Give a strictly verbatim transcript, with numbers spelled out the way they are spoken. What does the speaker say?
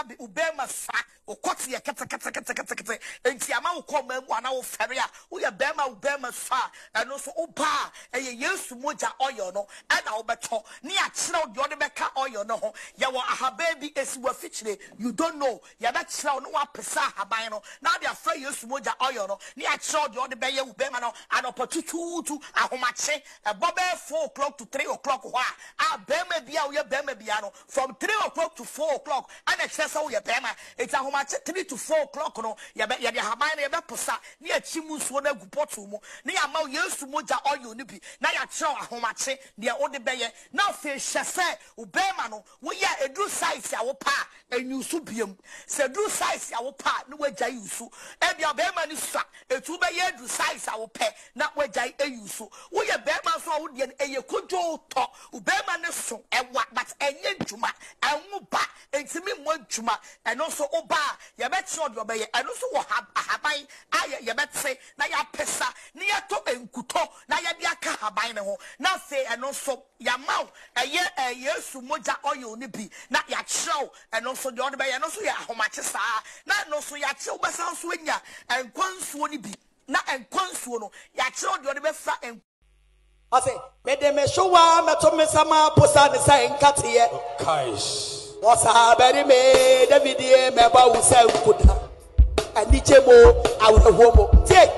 sabi ubema fa ukoti ya kete kete kete kete kete enti ama ukome wana uferia uya bema ubema fa eno so uba eye yesu moja oyo no ena ubeto ni achira udione meka oyo no ya wa ahabebi esi wafichile you don't know ya na chira unu wapesa habaye no na di afra yesu moja oyo no ni achira udione beye ubema no anopotutu tu ahomache bobe four o'clock to three o'clock wa a bema biya uya bema biya no from three o'clock to four o'clock and a chess all your bema it's a homach three to four o'clock no ya be ya hamani ya posa ni a chimus one gupotumo ni a mau yesu moja oyo nipi na ya chow a homache ni a ode beye now fe chesse ubema no we ya a drew size ya wopa and you subium se drew size ya wopa no we jay usu and ya bema ni sa a two by drew size ya wope na we jay a usu we ya bema so udian e ye kujo to ubema ne so e wa but enye juma and uba and timi mojuma and also oba ya bet shod your bay and also habai aya ya bet say na ya pesa ni ya to enkuto na ya biaka habai na ho na say and also ya mau a ye a yesu moja oyo ni bi na ya show and also the other bay and also ya homachisa na no so ya chill basa swenya and kwansuo ni bi na and kwansuo no ya chill the other besa and I say, Medeme Showa, Matomesama, Posan, and Katia. Kais. What's a very made every day, Mabau, and Nichemo, our homo. Take.